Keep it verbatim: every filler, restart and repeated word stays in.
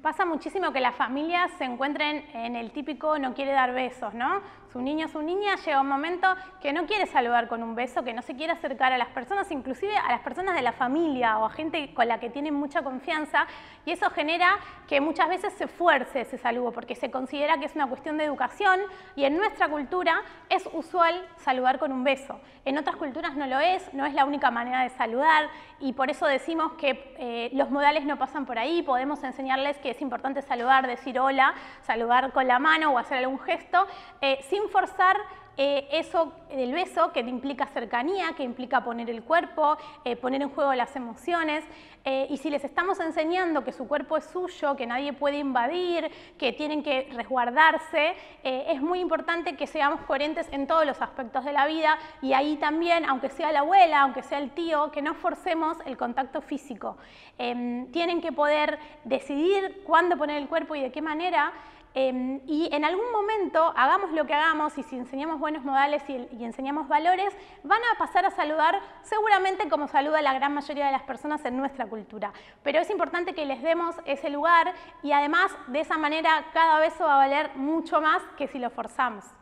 Pasa muchísimo que las familias se encuentren en el típico no quiere dar besos, ¿no? Su niño o su niña llega un momento que no quiere saludar con un beso, que no se quiere acercar a las personas, inclusive a las personas de la familia o a gente con la que tienen mucha confianza, y eso genera que muchas veces se fuerce ese saludo porque se considera que es una cuestión de educación y en nuestra cultura es usual saludar con un beso. En otras culturas no lo es, no es la única manera de saludar y por eso decimos que eh, los modales no pasan por ahí, podemos enseñarles que es importante saludar, decir hola, saludar con la mano o hacer algún gesto, eh, sin forzar eh, eso del beso que implica cercanía, que implica poner el cuerpo, eh, poner en juego las emociones. Eh, y si les estamos enseñando que su cuerpo es suyo, que nadie puede invadir, que tienen que resguardarse, eh, es muy importante que seamos coherentes en todos los aspectos de la vida y ahí también, aunque sea la abuela, aunque sea el tío, que no forcemos el contacto físico. Eh, tienen que poder decidir cuándo poner el cuerpo y de qué manera, eh, y en algún momento, hagamos lo que hagamos, y si enseñamos buenos modales y, y enseñamos valores, van a pasar a saludar seguramente como saluda la gran mayoría de las personas en nuestra cultura. Pero es importante que les demos ese lugar y además de esa manera cada beso va a valer mucho más que si lo forzamos.